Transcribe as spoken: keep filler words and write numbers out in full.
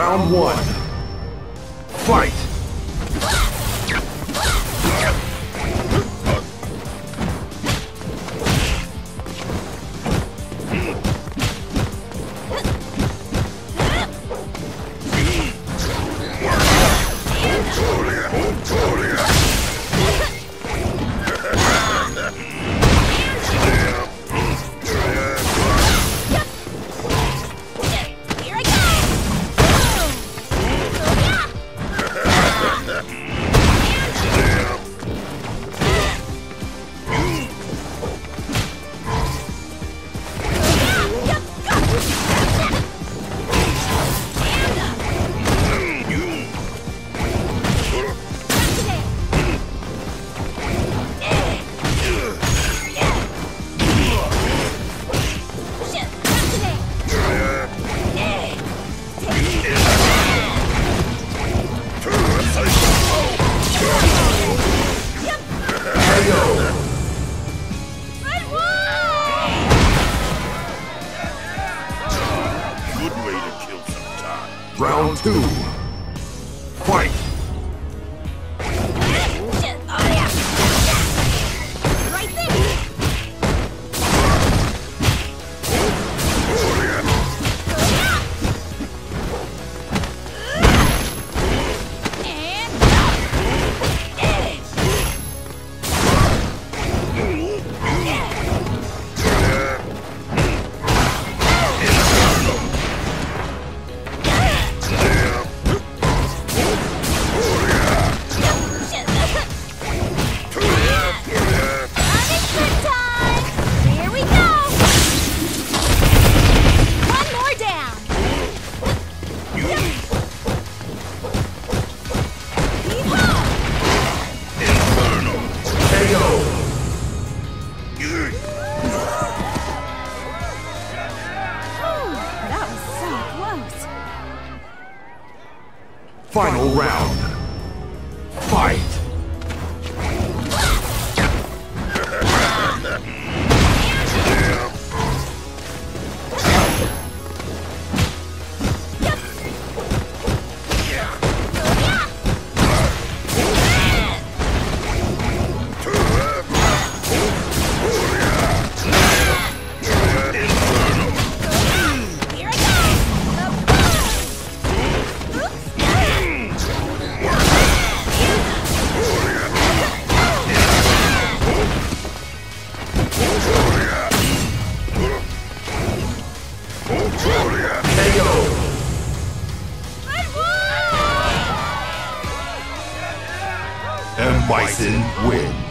Round one. Fight! Round two. Fight! Final round. Fight! And Bison wins.